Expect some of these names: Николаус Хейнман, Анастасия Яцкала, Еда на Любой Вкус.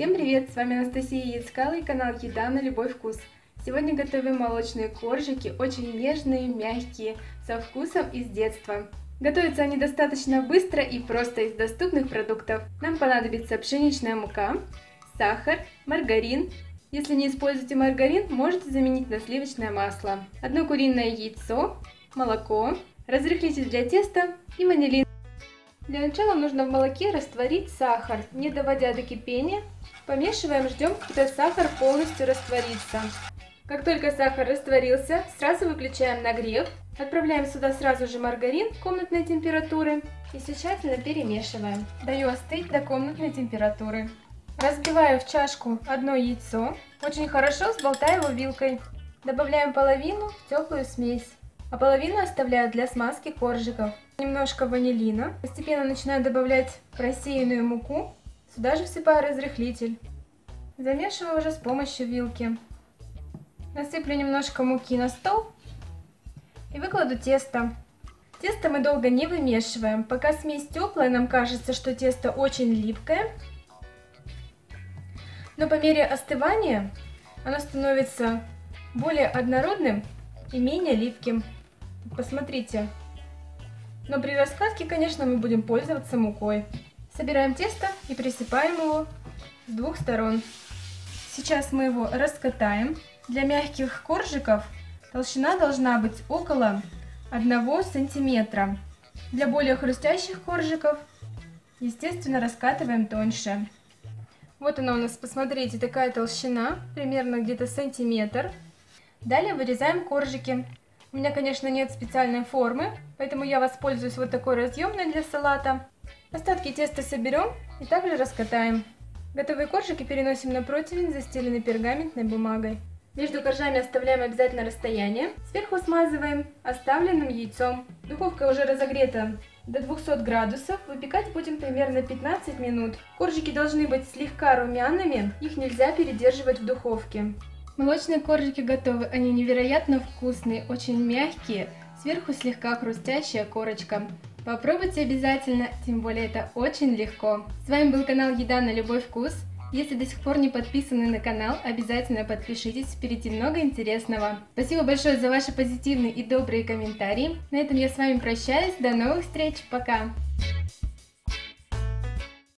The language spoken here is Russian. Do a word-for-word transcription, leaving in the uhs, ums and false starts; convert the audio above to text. Всем привет! С вами Анастасия Яцкала и канал Еда на Любой Вкус. Сегодня готовим молочные коржики, очень нежные, мягкие, со вкусом из детства. Готовятся они достаточно быстро и просто из доступных продуктов. Нам понадобится пшеничная мука, сахар, маргарин. Если не используете маргарин, можете заменить на сливочное масло. Одно куриное яйцо, молоко, разрыхлитель для теста и ванилин. Для начала нужно в молоке растворить сахар, не доводя до кипения. Помешиваем, ждем, когда сахар полностью растворится. Как только сахар растворился, сразу выключаем нагрев. Отправляем сюда сразу же маргарин комнатной температуры и все тщательно перемешиваем. Даю остыть до комнатной температуры. Разбиваю в чашку одно яйцо. Очень хорошо взболтаю его вилкой. Добавляем половину в теплую смесь, а половину оставляю для смазки коржиков. Немножко ванилина. Постепенно начинаю добавлять просеянную муку. Сюда же всыпаю разрыхлитель. Замешиваю уже с помощью вилки. Насыплю немножко муки на стол и выкладу тесто. Тесто мы долго не вымешиваем. Пока смесь теплая, нам кажется, что тесто очень липкое. Но по мере остывания оно становится более однородным и менее липким. Посмотрите. Но при раскладке, конечно, мы будем пользоваться мукой. Собираем тесто и присыпаем его с двух сторон. Сейчас мы его раскатаем. Для мягких коржиков толщина должна быть около одного сантиметра. Для более хрустящих коржиков, естественно, раскатываем тоньше. Вот она у нас, посмотрите, такая толщина, примерно где-то сантиметр. Далее вырезаем коржики. У меня, конечно, нет специальной формы, поэтому я воспользуюсь вот такой разъемной для салата. Остатки теста соберем и также раскатаем. Готовые коржики переносим на противень, застеленный пергаментной бумагой. Между коржами оставляем обязательно расстояние. Сверху смазываем оставленным яйцом. Духовка уже разогрета до двухсот градусов. Выпекать будем примерно пятнадцать минут. Коржики должны быть слегка румяными, их нельзя передерживать в духовке. Молочные коржики готовы, они невероятно вкусные, очень мягкие, сверху слегка хрустящая корочка. Попробуйте обязательно, тем более это очень легко. С вами был канал Еда на Любой Вкус. Если до сих пор не подписаны на канал, обязательно подпишитесь, впереди много интересного. Спасибо большое за ваши позитивные и добрые комментарии. На этом я с вами прощаюсь, до новых встреч, пока!